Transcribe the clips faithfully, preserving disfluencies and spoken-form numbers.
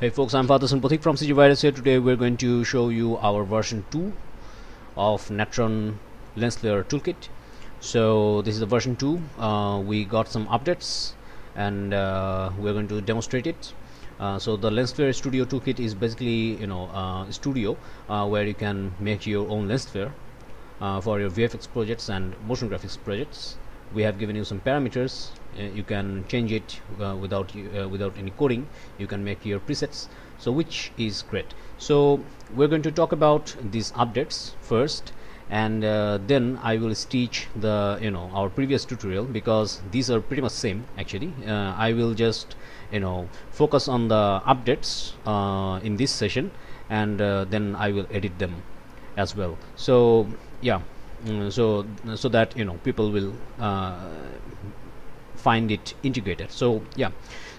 Hey folks, I'm Father Sompotik from CGVirus here. Today we're going to show you our version two of Natron LensFlare Toolkit. So this is the version two. Uh, we got some updates and uh, we're going to demonstrate it. Uh, so the LensFlare Studio Toolkit is basically, you know, uh, studio uh, where you can make your own LensFlare uh, for your V F X projects and motion graphics projects. We have given you some parameters. Uh, you can change it uh, without uh, without any coding. You can make your presets, so which is great. So we're going to talk about these updates first, and uh, then I will stitch the you know our previous tutorial, because these are pretty much same actually. uh, I will just you know focus on the updates uh, in this session, and uh, then I will edit them as well. So yeah, mm, so so that you know people will uh, find it integrated. So yeah,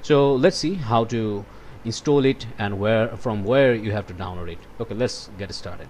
so let's see how to install it and where from where you have to download it. Okay, let's get started.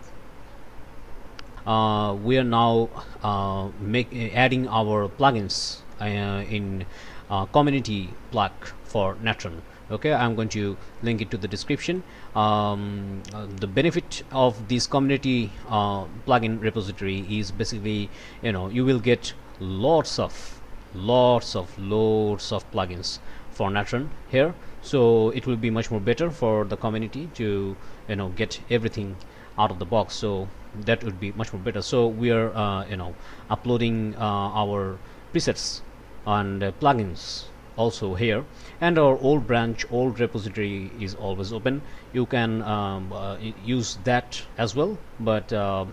Uh, we are now uh, make, adding our plugins uh, in uh, community plug for Natron. Okay, I'm going to link it to the description. Um, uh, the benefit of this community uh, plugin repository is basically, you know you will get lots of lots of loads of plugins for Natron here, so it will be much more better for the community to you know get everything out of the box. So that would be much more better. So we are uh, you know uploading uh, our presets and uh, plugins also here, and our old branch old repository is always open. You can um, uh, use that as well, but uh,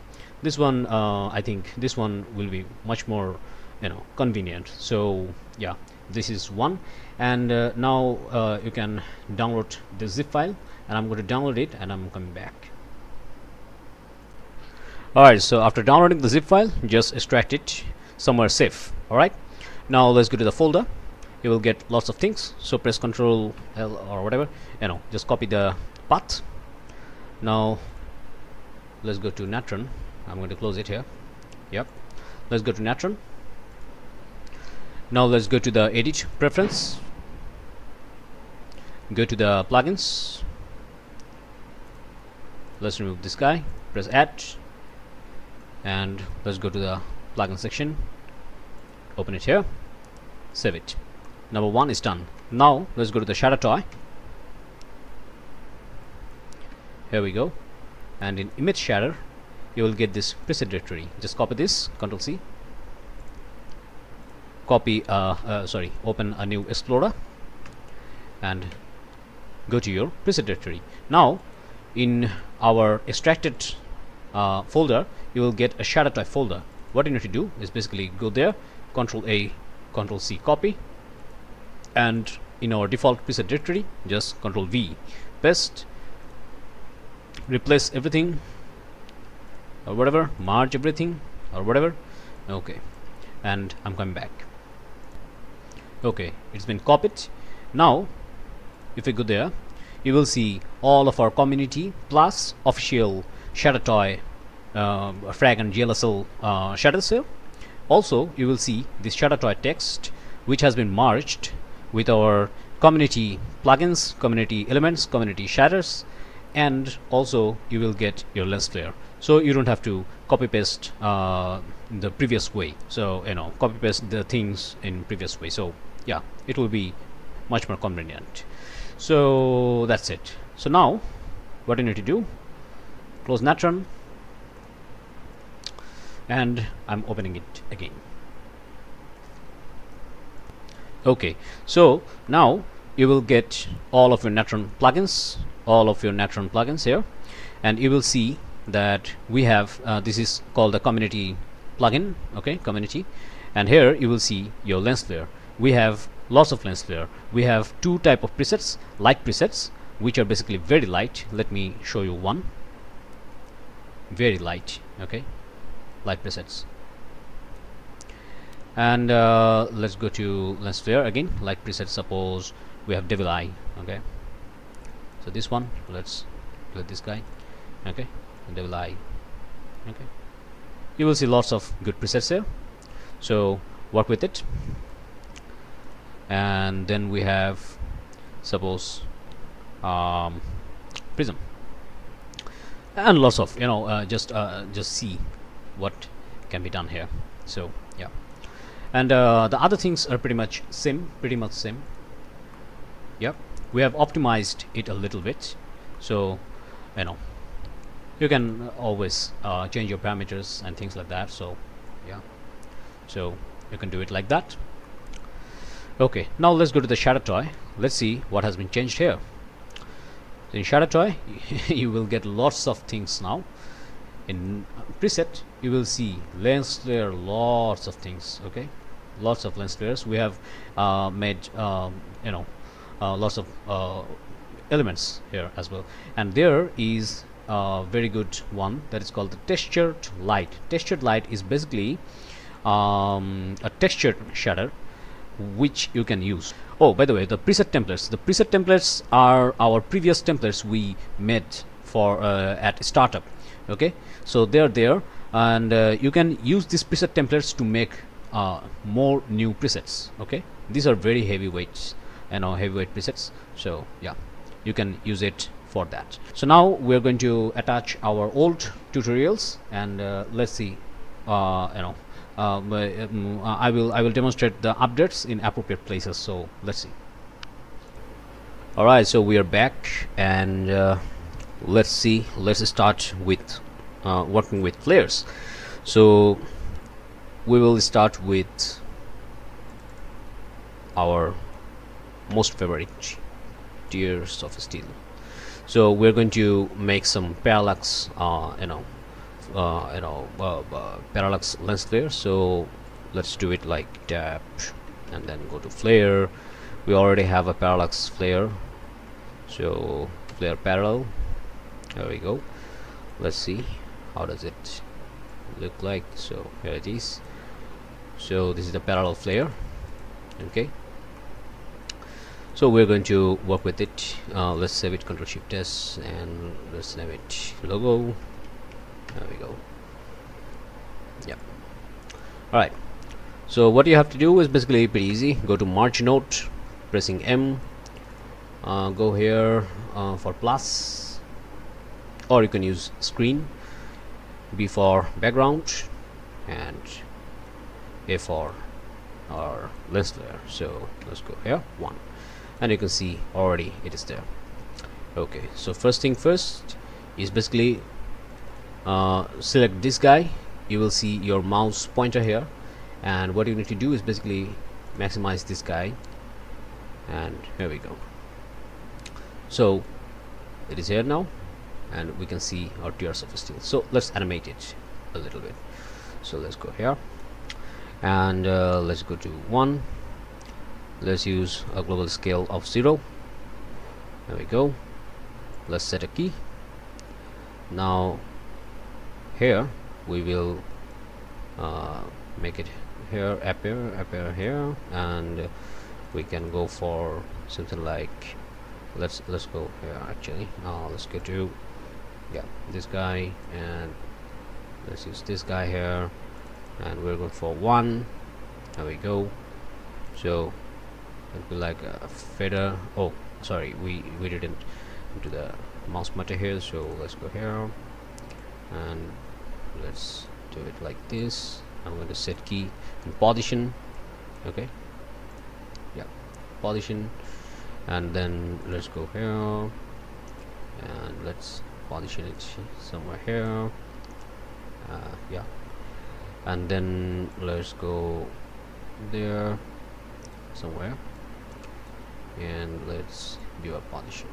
this one uh, I think this one will be much more you know convenient. So yeah, this is one, and uh, now uh, you can download the zip file, and I'm going to download it and I'm coming back. Alright, so after downloading the zip file, just extract it somewhere safe. Alright, now let's go to the folder. You will get lots of things, so press Ctrl L or whatever, you know just copy the path. Now let's go to Natron. I'm going to close it here. Yep, let's go to Natron. Now let's go to the edit preference, go to the plugins, let's remove this guy, press add, and let's go to the plugin section, open it here, save it. Number one is done. Now let's go to the shader toy. Here we go, and in image shader you will get this preset directory. Just copy this, Ctrl C, copy uh, uh, sorry open a new explorer and go to your preset directory. Now in our extracted uh, folder you will get a shader toy folder. What you need to do is basically go there, Ctrl A, Ctrl C, copy, and in our default preset directory just Ctrl V, paste, replace everything or whatever, merge everything or whatever. Okay, and I'm coming back. Okay, it's been copied. Now if we go there, you will see all of our community plus official shader toy uh, frag and G L S L uh, shaders here. Also you will see this shader toy text, which has been merged with our community plugins, community elements, community shaders, and also you will get your LensFlare. So you don't have to copy paste uh, the previous way. So you know copy paste the things in previous way. So yeah, it will be much more convenient. So that's it. So now what you need to do, close Natron, and I'm opening it again. Okay, so now you will get all of your Natron plugins, all of your Natron plugins here, and you will see that we have uh, this is called the community plugin. Okay, community, and here you will see your LensFlare. We have lots of LensFlare. We have two type of presets, light presets, which are basically very light. Let me show you one. Very light. Okay, light presets, and uh, let's go to LensFlare again. Light presets, suppose we have Devil Eye. Okay, so this one, let's let this guy. Okay, Devil Eye. Okay, you will see lots of good presets here, so work with it. And then we have, suppose um, prism, and lots of, you know, uh, just uh, just see what can be done here. So yeah, and uh, the other things are pretty much same, pretty much same. Yep, we have optimized it a little bit, so you know you can always uh, change your parameters and things like that. So yeah, so you can do it like that. Okay, now let's go to the shader toy. Let's see what has been changed here. In shader toy you will get lots of things now. In preset you will see lens flare, lots of things. Okay, lots of lens flares. We have uh, made um, you know uh, lots of uh, elements here as well, and there is a very good one that is called the textured light. Textured light is basically um, a textured shader which you can use. Oh, by the way, the preset templates, the preset templates are our previous templates we made for uh, at startup. Okay, so they're there, and uh, you can use these preset templates to make uh, more new presets. Okay, these are very heavyweights, you know, heavyweight presets. So yeah, you can use it for that. So now we're going to attach our old tutorials, and uh, let's see, uh, you know, Uh, um, I will I will demonstrate the updates in appropriate places. So let's see. Alright, so we are back, and uh, let's see, let's start with uh, working with flares. So we will start with our most favorite, Tears of Steel. So we're going to make some parallax, uh, you know Uh, you know uh, uh, parallax lens flare. So let's do it like tap and then go to flare. We already have a parallax flare, so flare parallel, there we go. Let's see how does it look like. So here it is. So this is the parallel flare. Okay, so we're going to work with it. Uh, let's save it, Control Shift S, and let's name it logo. There we go. Yep. Alright, so what you have to do is basically pretty easy. Go to Merge Node, pressing M, uh, go here uh, for plus, or you can use Screen, B for background, and A for our lens flare. So let's go here, one, and you can see already it is there. Okay, so first thing first is basically Uh, select this guy. You will see your mouse pointer here, and what you need to do is basically maximize this guy, and here we go. So it is here now, and we can see our Tears of Steel. So let's animate it a little bit. So let's go here, and uh, let's go to one. Let's use a global scale of zero. There we go. Let's set a key. Now here we will uh, make it here, appear appear here, and we can go for something like, let's let's go here actually. Uh, let's go to, yeah, this guy, and let's use this guy here, and we're going for one. There we go. So it'll be like a feather. Oh sorry, we we didn't do the mouse pointer here. So let's go here, and let's do it like this. I'm going to set key and position. Okay, yeah, position, and then let's go here and let's position it somewhere here. Uh, yeah, and then let's go there somewhere, and let's do a position.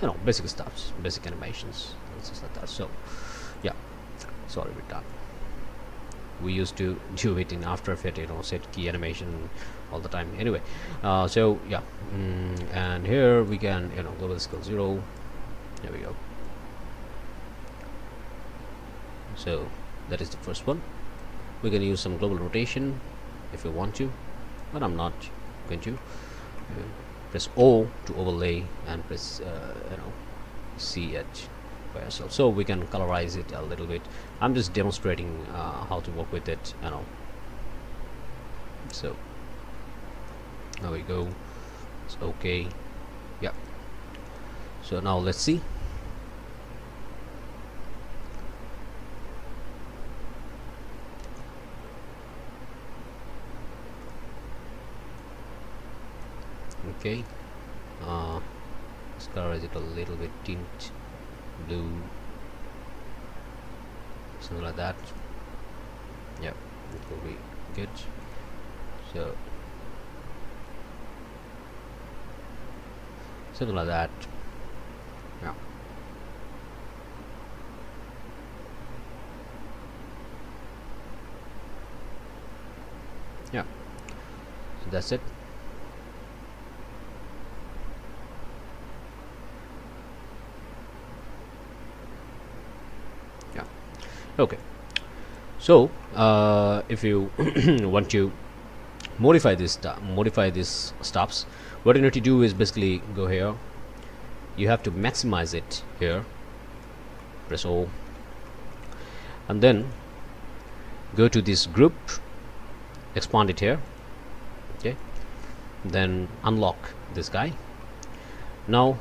You know, basic stuffs, basic animations, just like that. So yeah, it's already done. We used to do it in After Effects, you know, set key animation all the time. Anyway, uh, so yeah, mm, and here we can, you know, global scale zero. There we go. So that is the first one. We can use some global rotation if you want to, but I'm not going to. Uh, press O to overlay, and press uh, you know, C it by yourself. So we can colorize it a little bit. I'm just demonstrating uh, how to work with it, you know. So there we go. It's okay. Yeah, So now let's see. Okay, uh, this color is a little bit tint blue, something like that. Yeah, it will be good. So something like that. Yeah. Yeah. So that's it. Okay, so uh, if you want to modify this modify this stops, what you need to do is basically go here. You have to maximize it here. Press O, and then go to this group, expand it here. Okay, then unlock this guy. Now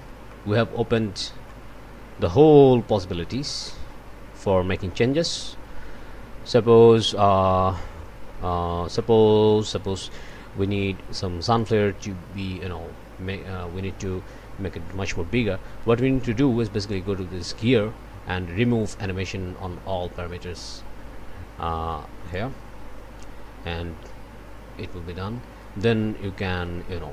we have opened the whole possibilities for making changes. Suppose uh, uh, suppose suppose we need some sun flare to be, you know, make, uh, we need to make it much more bigger. What we need to do is basically go to this gear and remove animation on all parameters uh, here, and it will be done. Then you can, you know,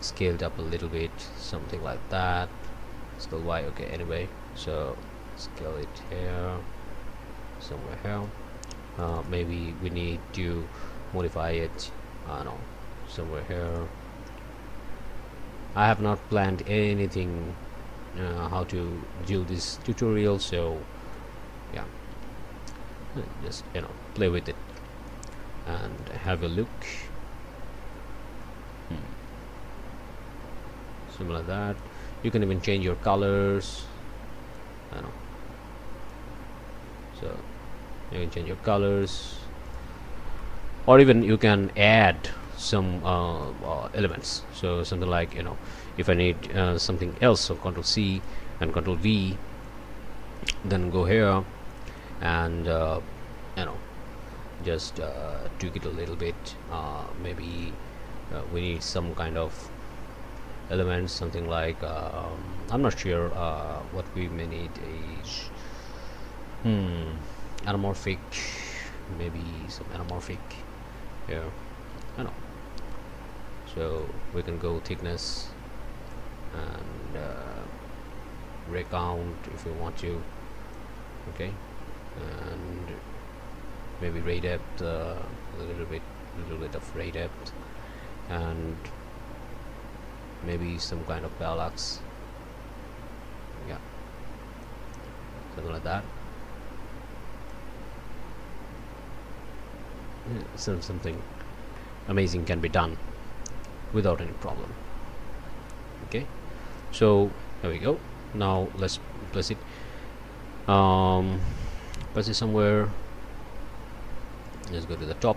scale it up a little bit, something like that. Scale Y, okay, anyway, so scale it here, somewhere here. Uh, maybe we need to modify it, I don't know, somewhere here. I have not planned anything uh, how to do this tutorial, so yeah, just, you know, play with it and have a look. hmm. Similar to that. You can even change your colors, I don't know. So you can change your colors, or even you can add some uh, uh, elements. So something like, you know, if I need uh, something else, so Control C and Control V, then go here and uh, you know, just uh, tweak it a little bit. Uh, maybe uh, we need some kind of elements, something like um, I'm not sure uh, what we may need is hmm anamorphic, maybe some anamorphic here, I don't know. So we can go thickness and uh, ray count if we want to, okay, and maybe ray depth, uh, a little bit little bit of ray depth, and maybe some kind of parallax, yeah, something like that. Yeah, so something amazing can be done without any problem. Okay, so there we go. Now let's place it, um, place it somewhere. Let's go to the top.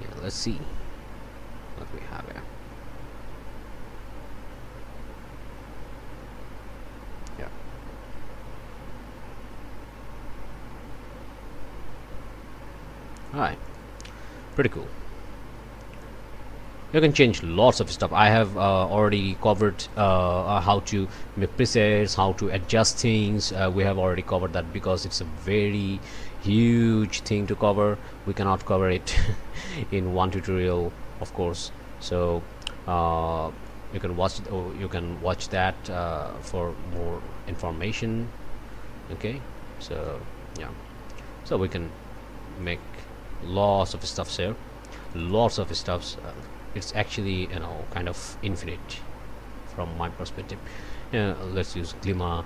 Yeah, let's see what we have here. Alright, pretty cool. You can change lots of stuff. I have uh, already covered uh, how to make presets, how to adjust things. Uh, we have already covered that because it's a very huge thing to cover. We cannot cover it in one tutorial, of course. So uh, you can watch it, or you can watch that uh, for more information. Okay, so yeah, so we can make lots of stuffs here, lots of stuffs. Uh, it's actually, you know, kind of infinite from my perspective. Uh, let's use Glimmer.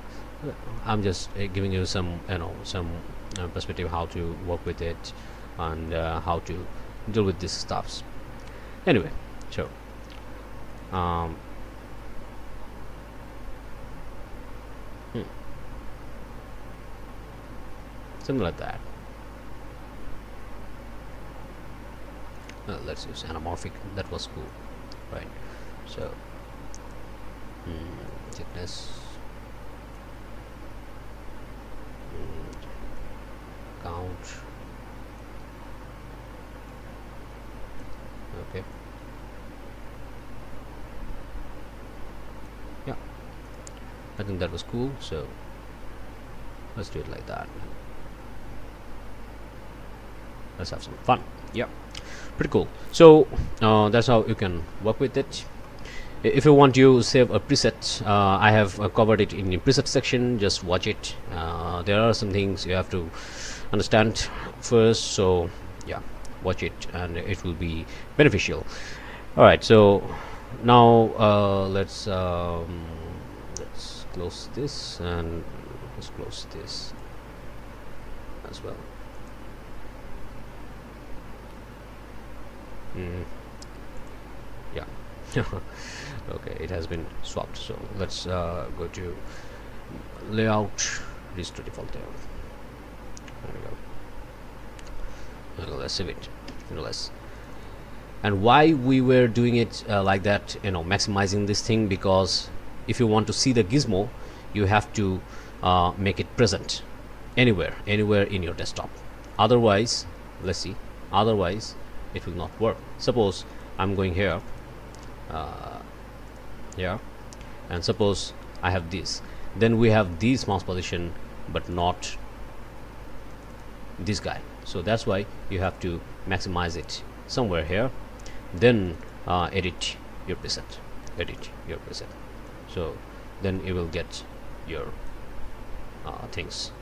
I'm just uh, giving you some, you know, some uh, perspective how to work with it and uh, how to deal with these stuffs. Anyway, so um, hmm. something like that. Uh, let's use anamorphic. That was cool, right? So mm, thickness, Okay. Yeah, I think that was cool, so let's do it like that. Let's have some fun. Yeah, pretty cool. So uh, that's how you can work with it. If you want to save a preset, uh, I have uh, covered it in the preset section. Just watch it. Uh, there are some things you have to understand first, so yeah, watch it and it will be beneficial. All right, so now uh, let's um, let's close this and let's close this as well. Mm. Yeah. Okay, it has been swapped, so let's uh, go to layout, restore default layout. There we go. Let's save it. Let's. And why we were doing it uh, like that, you know, maximizing this thing, because if you want to see the gizmo, you have to uh, make it present anywhere, anywhere in your desktop. Otherwise, let's see. Otherwise, it will not work. Suppose I'm going here, uh, yeah, and suppose I have this, then we have this mouse position but not this guy. So that's why you have to maximize it somewhere here, then uh, edit your preset, edit your preset, so then you will get your uh, things.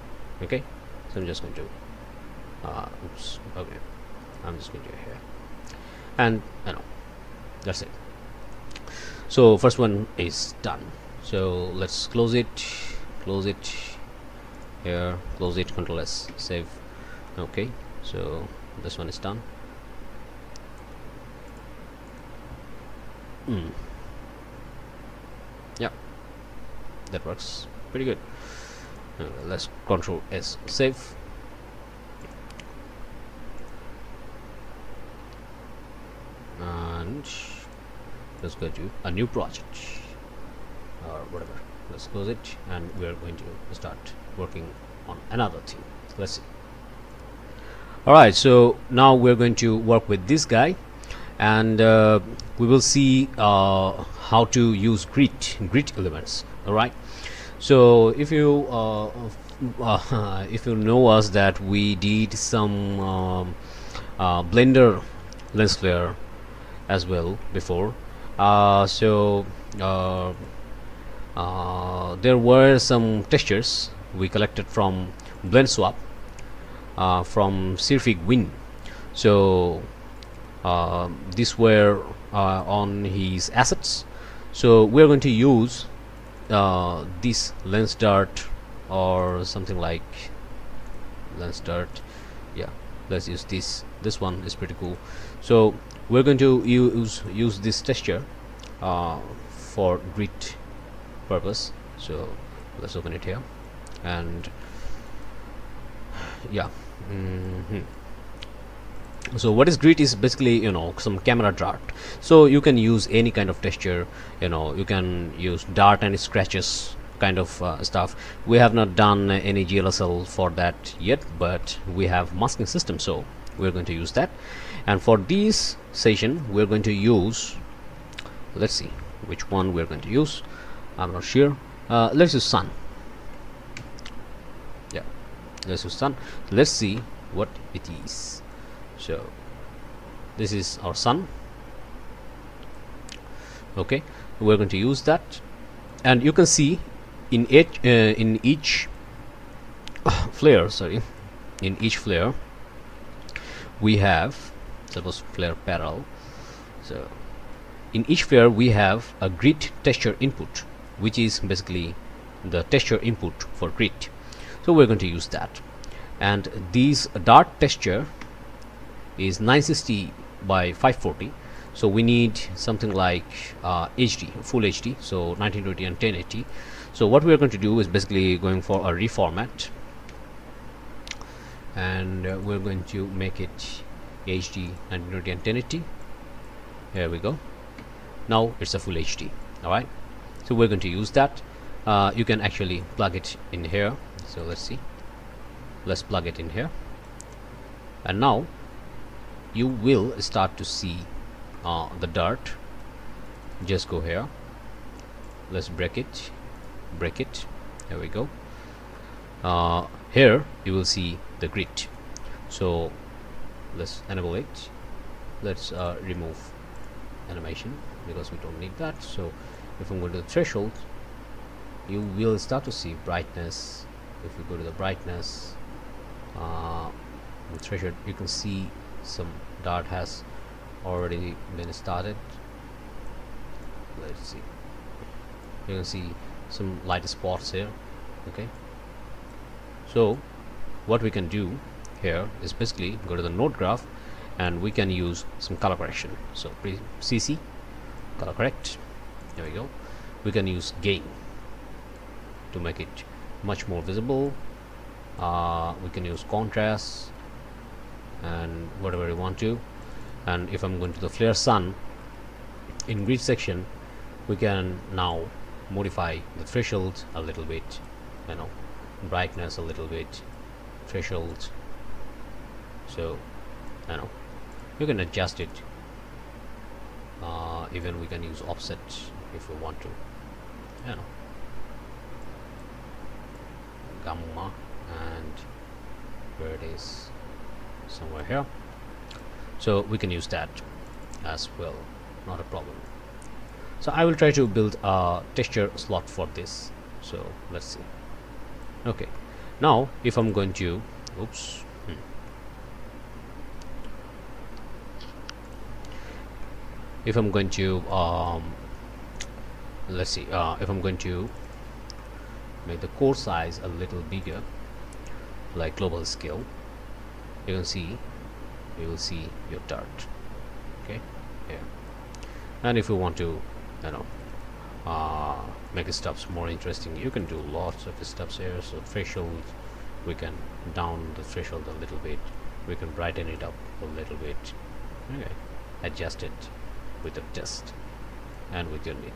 Okay, so I'm just going to uh, oops, okay, I'm just going to do it here, and I know that's it. So first one is done. So let's close it, close it here, close it, Control S, save. Okay, so this one is done. Mm. Yeah, that works pretty good. Uh, let's Control S, save. And let's go to a new project or whatever. Let's close it, and we are going to start working on another thing. Let's see. All right, so now we're going to work with this guy, and uh, we will see uh, how to use grid grid elements. All right, so if you uh, uh, if you know us, that we did some um, uh, Blender LensFlare as well before, uh, so uh, uh, there were some textures we collected from BlendSwap, uh, from Sirfig Win. So uh, these were uh, on his assets, so we're going to use uh, this LensDart or something like LensDart. Yeah, let's use this. This one is pretty cool, so we're going to use use this texture uh, for grid purpose. So let's open it here, and yeah. Mm-hmm. So what is grid is basically, you know, some camera dart. So you can use any kind of texture, you know, you can use dart and scratches kind of uh, stuff. We have not done any G L S L for that yet, but we have masking system, so we're going to use that. And for this session we're going to use, let's see which one we're going to use, I'm not sure. Uh, let's use sun. Yeah, let's use sun. Let's see what it is. So this is our sun. Okay, we're going to use that, and you can see in each uh, in each flare, sorry, in each flare we have, suppose flare parallel, so in each flare we have a grid texture input, which is basically the texture input for grid. So we're going to use that, and this dart texture is nine sixty by five forty, so we need something like uh, H D, full H D, so nineteen twenty and ten eighty. So what we're going to do is basically going for a reformat, and uh, we're going to make it H D nineteen twenty and ten eighty. There we go, now it's a full H D. All right, so we're going to use that. Uh, you can actually plug it in here, so let's see, let's plug it in here, and now you will start to see uh, the dart, just go here, let's break it, break it, there we go. Uh, here you will see the grid, so let's enable it, let's uh, remove animation because we don't need that. So if I'm going to the threshold, you will start to see brightness. If you go to the brightness uh, threshold, you can see some dart has already been started. Let's see, you can see some light spots here. Okay, so what we can do here is basically go to the node graph and we can use some color correction. So cc color correct, there we go. We can use gain to make it much more visible. Uh, we can use contrast and whatever you want to. And if I'm going to the flare sun in grid section, we can now modify the threshold a little bit, you know, brightness a little bit, threshold, so you know, you can adjust it. Uh, even we can use offset if we want to, you know, gamma, and where it is, somewhere here, so we can use that as well, not a problem. So I will try to build a texture slot for this, so let's see. Okay, now if I'm going to oops hmm. if I'm going to um, let's see uh, if I'm going to make the core size a little bigger, like global scale, you can see you will see your dart. Okay, yeah. And if you want to, you know, uh, make stuffs more interesting, you can do lots of stuffs here. So threshold, we can down the threshold a little bit, we can brighten it up a little bit. Okay, adjust it with a test and with your need.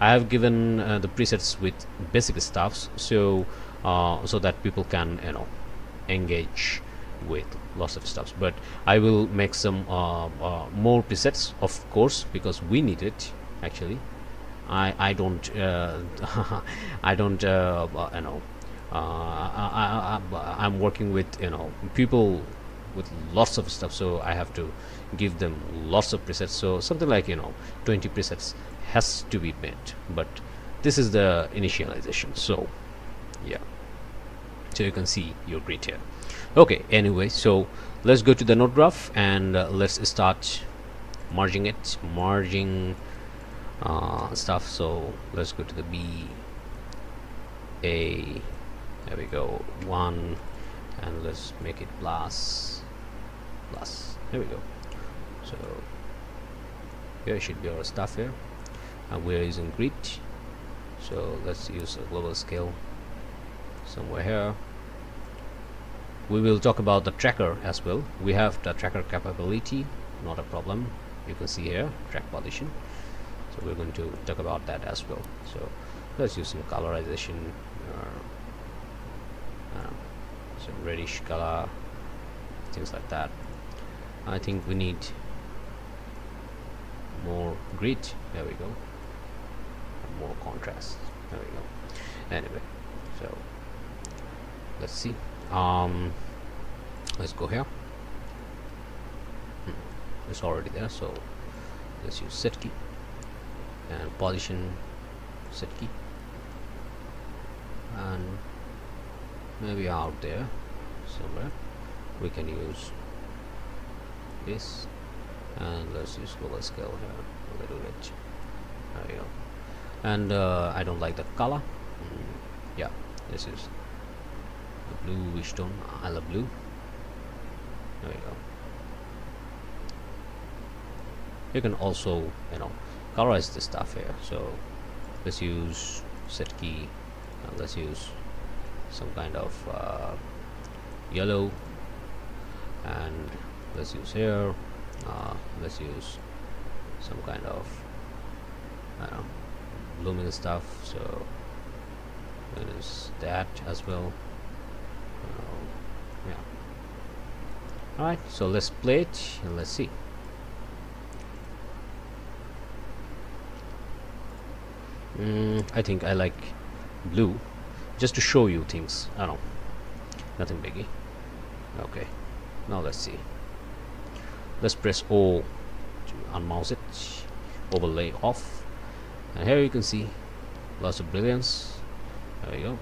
I have given uh, the presets with basic stuffs, so uh, so that people can, you know, engage with lots of stuffs. But I will make some uh, uh, more presets, of course, because we need it. Actually, I I don't uh, I don't uh, you know uh, I, I, I I'm working with, you know, people with lots of stuff, so I have to give them lots of presets. So something like, you know, twenty presets has to be made, but this is the initialization. So yeah, so you can see your grid here. Okay, anyway, so let's go to the node graph and uh, let's start merging it, merging uh, stuff. So let's go to the B, A, there we go, one, and let's make it plus, plus, there we go. So here should be our stuff here, and we're using grid, so let's use a global scale somewhere here. We will talk about the tracker as well. We have the tracker capability, not a problem. You can see here track position, so we're going to talk about that as well. So let's use some colorization, or, uh, some reddish color, things like that. I think we need more grid, there we go, and more contrast, there we go. Anyway, so let's see. Um let's go here. hmm. It's already there, so let's use set key and position set key, and maybe out there somewhere we can use this, and let's use global scale here a little bit, there we go. And uh, I don't like the color. mm. Yeah, this is blue, which tone I love blue, there we go. You can also, you know, colorize this stuff here, so let's use set key and let's use some kind of uh, yellow, and let's use here uh, let's use some kind of, I don't know, blooming stuff, so it is that as well. Yeah. Alright, so let's play it and let's see. Mm, I think I like blue just to show you things. I don't know, nothing biggie. Okay, now let's see. Let's press O to unmouse it, overlay off, and here you can see lots of brilliance. There you go.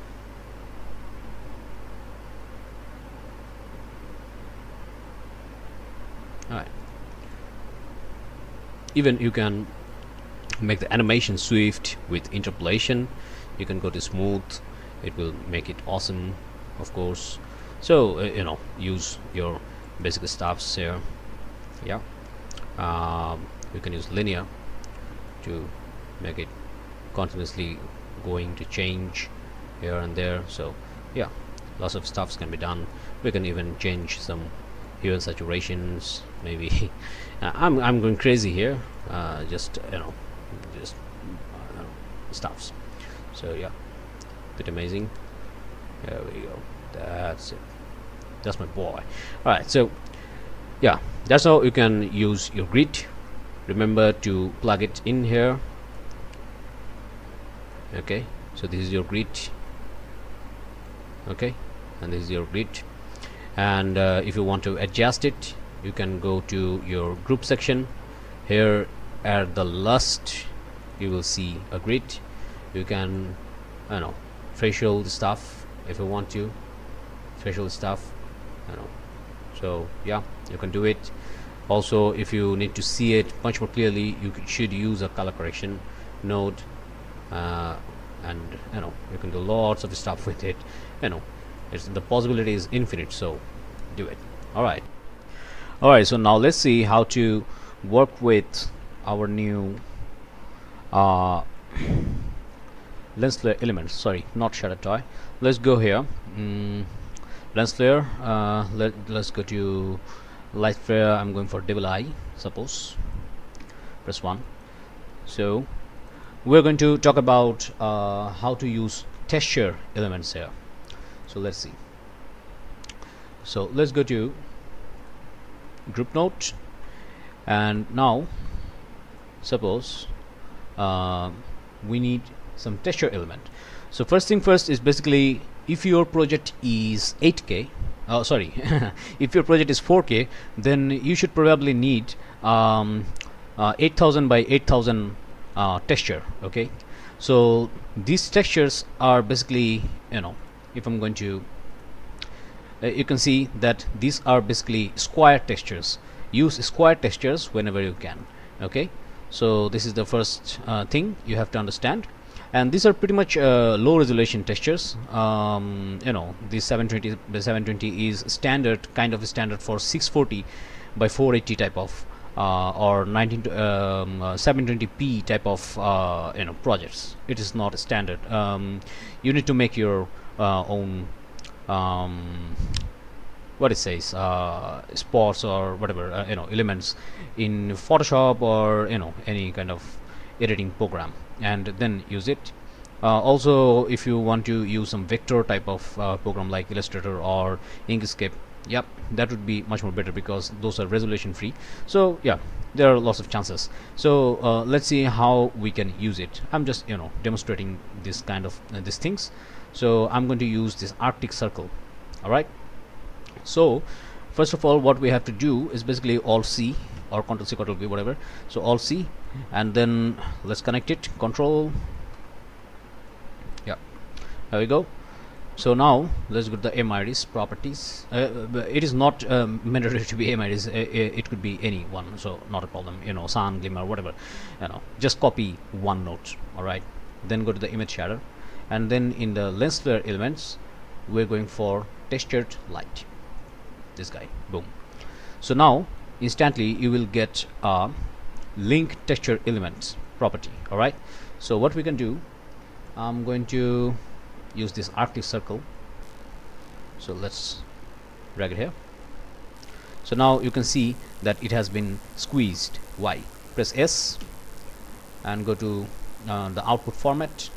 Alright, even you can make the animation swift with interpolation. You can go to smooth, it will make it awesome, of course. So uh, you know, use your basic stuffs here. Yeah, um, you can use linear to make it continuously going to change here and there. So yeah, lots of stuffs can be done. We can even change some hue and saturations maybe. uh, I'm, I'm going crazy here, uh, just you know, just uh, stuffs. So yeah, bit amazing. There we go, that's it, that's my boy. Alright, so yeah, that's how you can use your grid. Remember to plug it in here. Okay, so this is your grid. Okay, and this is your grid. And uh, if you want to adjust it, you can go to your group section. Here at the last, you will see a grid. You can, I don't know, threshold stuff if you want to, threshold stuff, I don't know. So yeah, you can do it. Also, if you need to see it much more clearly, you should use a color correction node, uh, and you know, you can do lots of stuff with it. You know, it's, the possibility is infinite, so do it. Alright, alright, so now let's see how to work with our new uh, LensFlare elements. Sorry, not Shadow Toy. Let's go here. Mm, LensFlare. Uh, let let's go to LightFlare. I'm going for Devil Eye. Suppose press one. So we're going to talk about uh, how to use texture elements here. So let's see. So let's go to group node, and now suppose uh, we need some texture element. So first thing first is basically, if your project is eight K, oh sorry, if your project is four K, then you should probably need um, uh, eight thousand by eight thousand uh, texture. Okay, so these textures are basically, you know, if I'm going to, uh, you can see that these are basically square textures. Use square textures whenever you can. Okay, so this is the first uh, thing you have to understand. And these are pretty much uh, low resolution textures. Um, you know, this seven twenty by seven twenty is standard, kind of standard for six forty by four eighty type of uh, or nineteen to, um, uh, seven twenty p type of uh, you know, projects. It is not standard. Um, you need to make your uh, own um, what it says, uh, spots or whatever, uh, you know, elements in Photoshop or you know, any kind of editing program, and then use it. Uh, also, if you want to use some vector type of uh, program like Illustrator or Inkscape, yep, that would be much more better because those are resolution free. So yeah, there are lots of chances. So uh, let's see how we can use it. I'm just, you know, demonstrating this kind of uh, these things. So I'm going to use this Arctic Circle. All right, so first of all, what we have to do is basically Alt C or Control C, Control V, whatever. So Alt C, and then let's connect it, Control. Yeah, there we go. So now let's go to the M I R I S properties. Uh, it is not um, mandatory to be M I R I S, it could be any one, so not a problem. You know, Sun, Glimmer, whatever. You know, just copy one note. All right, then go to the image shader, and then in the lens flare elements, we're going for textured light. This guy, boom. So now instantly you will get a uh, link texture elements property. All right, so what we can do, I'm going to use this Arctic Circle, so let's drag it here. So now you can see that it has been squeezed. Why? Press S and go to uh, the output format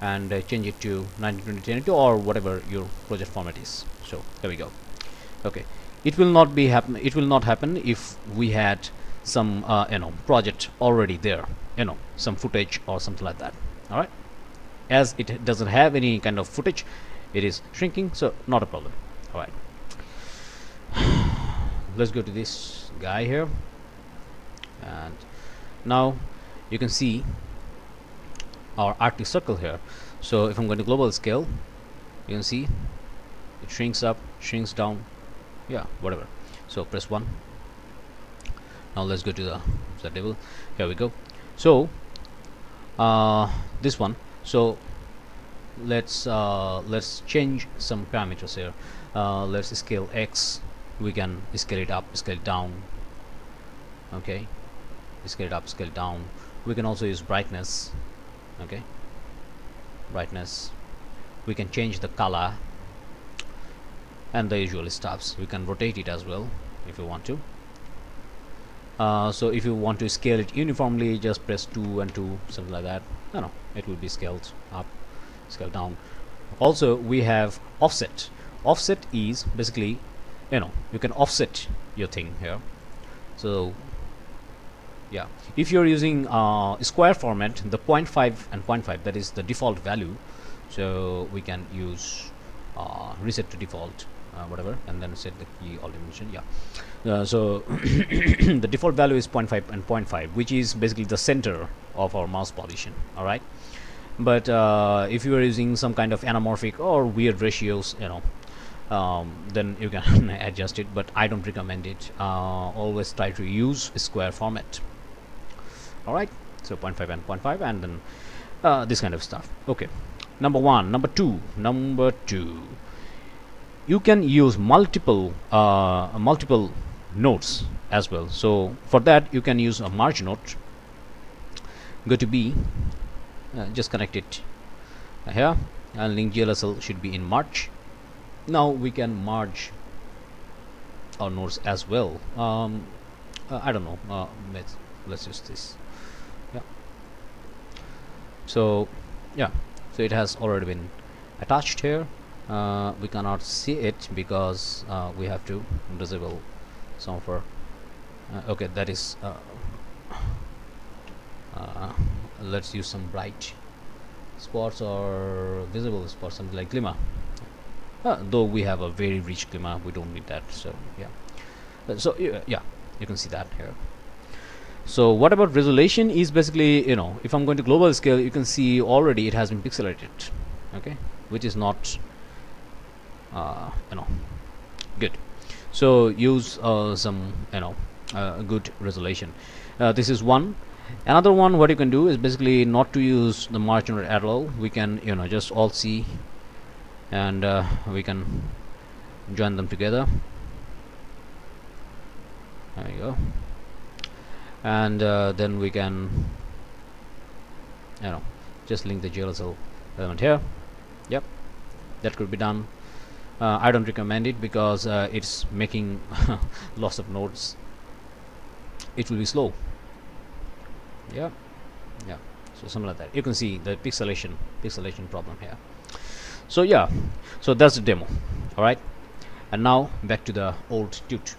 and uh, change it to nineteen twenty by ten eighty or whatever your project format is. So there we go. Okay, it will not be happen, it will not happen if we had some uh, you know, project already there, you know, some footage or something like that. Alright, as it doesn't have any kind of footage, it is shrinking, so not a problem. Alright, let's go to this guy here, and now you can see our Arctic Circle here. So if I'm going to global scale, you can see it shrinks up, shrinks down, yeah, whatever. So press one. Now let's go to the, the table. Here we go. So uh, this one. So let's uh, let's change some parameters here. Uh, let's scale X. We can scale it up, scale it down. Okay, scale it up, scale it down. We can also use brightness. Okay, brightness. We can change the color and the usual stuffs. We can rotate it as well if you want to. Uh, so if you want to scale it uniformly, just press two and two, something like that. No, no, it will be scaled up, scaled down. Also, we have offset. Offset is basically, you know, you can offset your thing here. So yeah, if you're using uh, square format, the zero point five and zero point five, that is the default value. So we can use uh, reset to default, uh, whatever, and then set the key all dimension. Yeah, uh, so the default value is zero point five and zero point five, which is basically the center of our mouse position. All right, but uh, if you are using some kind of anamorphic or weird ratios, you know, um, then you can adjust it. But I don't recommend it. Uh, always try to use square format. All right, so zero point five and zero point five, and then uh, this kind of stuff. Okay, number one, number two, number two. You can use multiple uh, multiple nodes as well. So for that, you can use a merge node. Go to B, uh, just connect it here, and link G L S L should be in merge. Now we can merge our nodes as well. Um, uh, I don't know. Uh, let's let's use this. Yeah. So yeah. So it has already been attached here. Uh, we cannot see it because uh, we have to disable some of our uh, okay, that is uh, uh, let's use some bright spots or visible spots, something like glimmer. Uh, though we have a very rich glimmer, we don't need that. So yeah, uh, so uh, yeah, you can see that here. So what about resolution is basically, you know, if I'm going to global scale, you can see already it has been pixelated, okay, which is not uh, you know, good. So use uh, some, you know, uh, good resolution. Uh, this is one. Another one, what you can do is basically not to use the margin at all. We can, you know, just all see, and uh, we can join them together. There you go. And uh, then we can, you know, just link the G L S L element here. Yep, that could be done. uh, I don't recommend it because uh, it's making lots of nodes. It will be slow. Yeah, yeah, so something like that. You can see the pixelation pixelation problem here. So yeah, so that's the demo. All right, and now back to the old tute.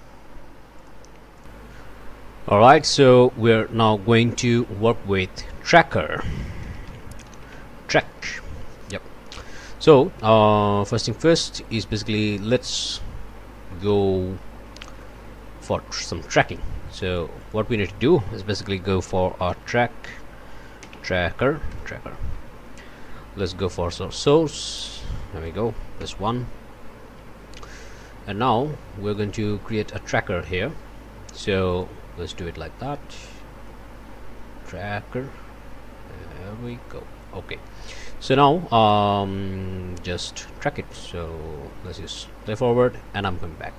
Alright, so we're now going to work with tracker track. Yep, so uh, first thing first is basically let's go for tr some tracking. So what we need to do is basically go for our track tracker tracker let's go for source, source. There we go, this one. And now we're going to create a tracker here. So let's do it like that. Tracker. There we go. Okay. So now, um, just track it. So let's just play forward, and I'm coming back.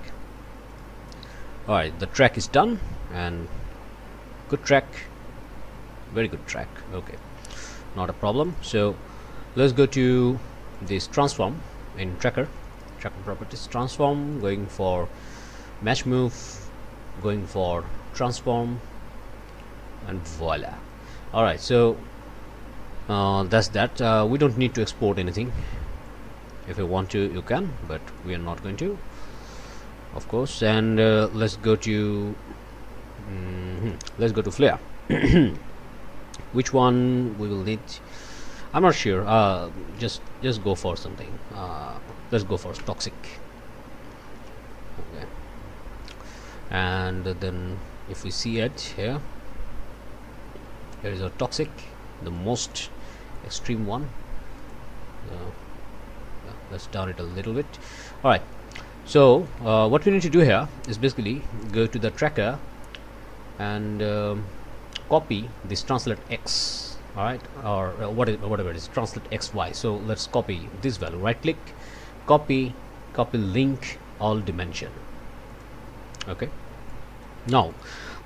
All right, the track is done, and good track, very good track. Okay, not a problem. So let's go to this transform in tracker, tracker properties, transform, going for match move, going for transform, and voila. Alright, so uh, that's that. Uh, we don't need to export anything. If you want to, you can, but we are not going to, of course. And uh, let's go to mm-hmm, let's go to Flare. Which one we will need? I'm not sure. Uh, just just go for something. Uh, let's go for toxic. Okay. And then if we see it here, here is a toxic, the most extreme one. Uh, let's down it a little bit. All right. So uh, what we need to do here is basically go to the tracker and um, copy this translate X, all right, or uh, what is, whatever it is, translate X Y. So let's copy this value, right click, copy, copy link all dimension. Okay, now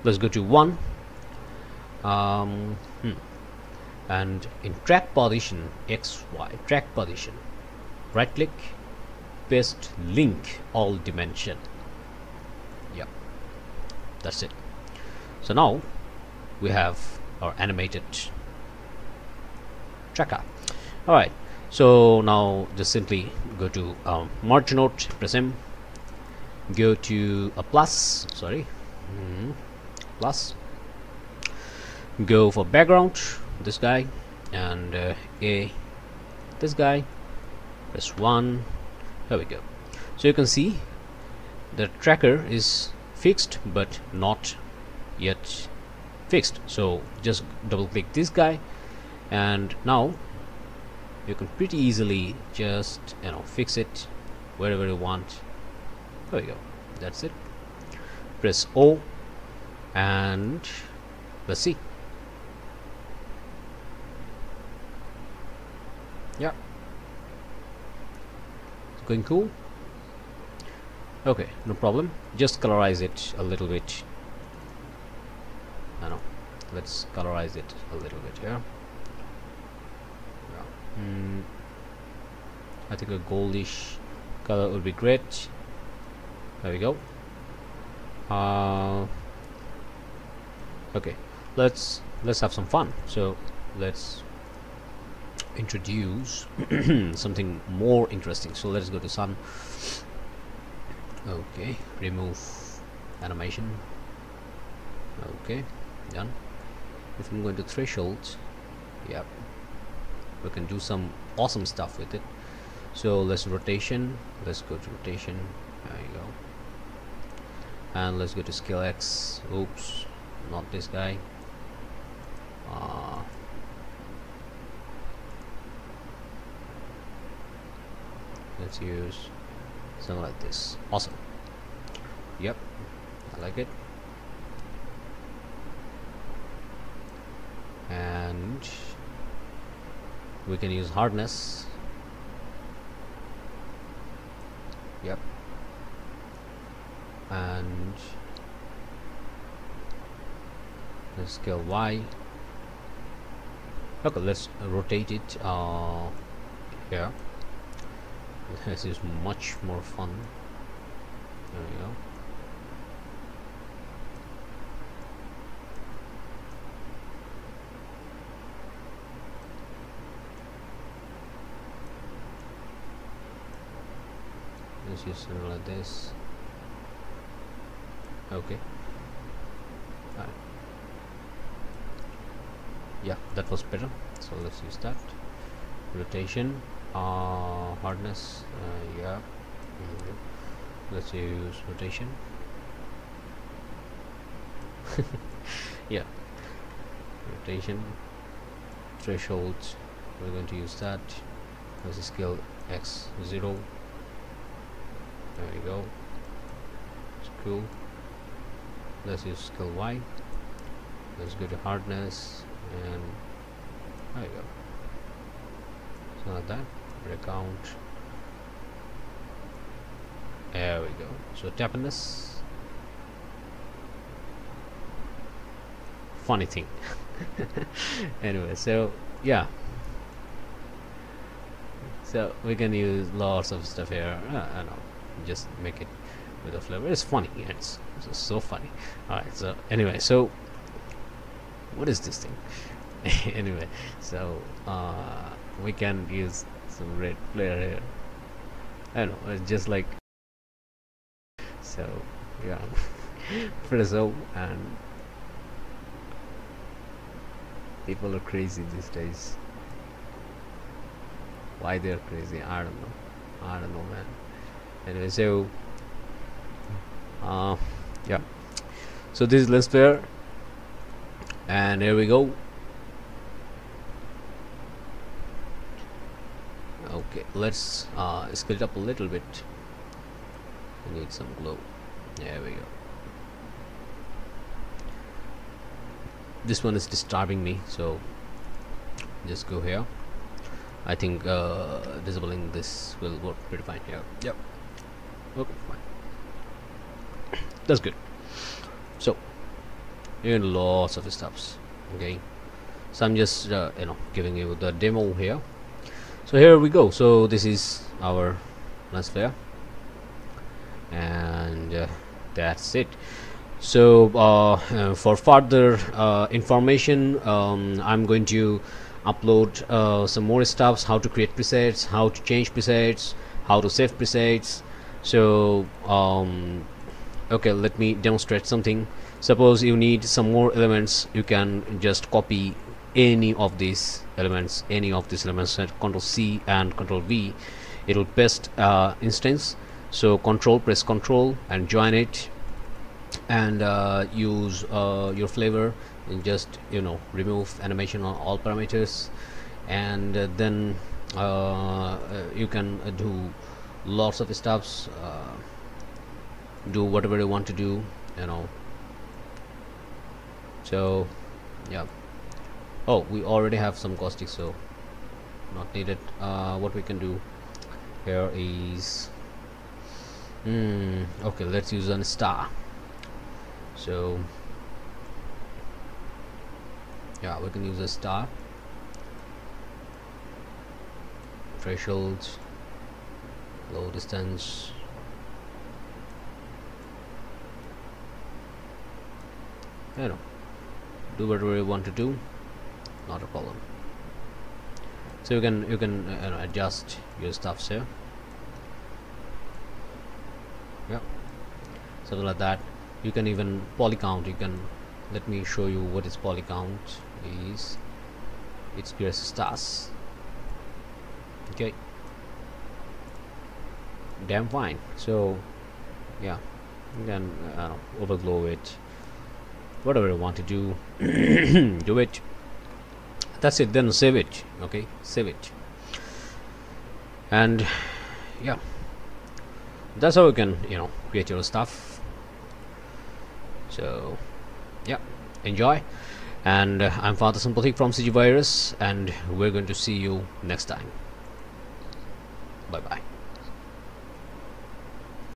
let's go to one, um, hmm. and in track position X Y, track position, right click, paste link all dimension. Yeah, that's it. So now we have our animated tracker. All right, so now just simply go to um, merge node, press M, go to a plus, sorry, mm-hmm. plus, go for background, this guy, and uh, A, this guy, press one. There we go. So you can see the tracker is fixed but not yet fixed. So just double click this guy, and now you can pretty easily just, you know, fix it wherever you want. There we go. That's it. Press O and let's see. Yeah. Going cool. Okay, no problem. Just colorize it a little bit. I know. Let's colorize it a little bit here. Yeah. Mm, I think a goldish color would be great. There we go. Uh, okay. Let's let's have some fun. So let's introduce something more interesting. So let's go to sun. Okay, remove animation. Okay, done. If I'm going to threshold, yep, we can do some awesome stuff with it. So let's rotation, let's go to rotation, there you go, and let's go to scale X. Oops, not this guy. uh, Let's use something like this. Awesome. Yep, I like it. And we can use hardness. Yep. And let's scale Y. Okay, let's rotate it uh, here. This is much more fun. There we go. Let's use something like this. Okay. All right. Yeah, that was better. So let's use that. Rotation. Uh, hardness, uh, yeah. Mm-hmm. Let's use rotation. Yeah, rotation, threshold. We're going to use that. Let's scale X zero. There we go. It's cool. Let's use scale Y. Let's go to hardness, and there we go. So like that. Recount. There we go. So tappiness. Funny thing. Anyway, so yeah. So we can use lots of stuff here. Uh, I know. Just make it with a flavor. It's funny. It's, it's so funny. All right. So anyway, so what is this thing? Anyway, so uh, we can use some red player here. I don't know, it's just like so. Yeah, press O and people are crazy these days. why they're crazy. I don't know. I don't know, man. Anyway, so uh, yeah, so this is LensFlare, and here we go. Okay, let's uh, scale it up a little bit. We need some glow. There we go. This one is disturbing me, so just go here. I think uh, disabling this will work pretty fine here. Yep. Okay, fine. That's good. So, here lots of stuffs. Okay. So I'm just uh, you know giving you the demo here. So here we go. So this is our LensFlare, and uh, that's it. So uh, uh, for further uh, information, um, I'm going to upload uh, some more stuffs, how to create presets, how to change presets, how to save presets. So um, okay, let me demonstrate something. Suppose you need some more elements, you can just copy any of these elements, any of these elements, and Control C and Control V, it will paste uh, instance. So Control, press Control and join it, and uh, use uh, your flavor and just you know remove animation on all parameters, and uh, then uh, you can uh, do lots of stuffs, uh, do whatever you want to do, you know. So yeah, oh, we already have some caustic, so not needed. Uh, what we can do here is mm, okay, let's use an star. So yeah, we can use a star threshold, low distance, you know, do whatever you want to do, not a problem. So you can you can uh, adjust your stuffs here, yeah, something like that. You can even poly count. You can, let me show you what is poly count is. It's Pierce stars. Okay, damn fine. So yeah, you can uh, overglow it, whatever you want to do. Do it, that's it. Then save it. Okay, save it, and yeah, that's how you can you know create your stuff. So yeah, enjoy, and uh, I'm Father Sompotik from CGVirus, and we're going to see you next time. Bye bye.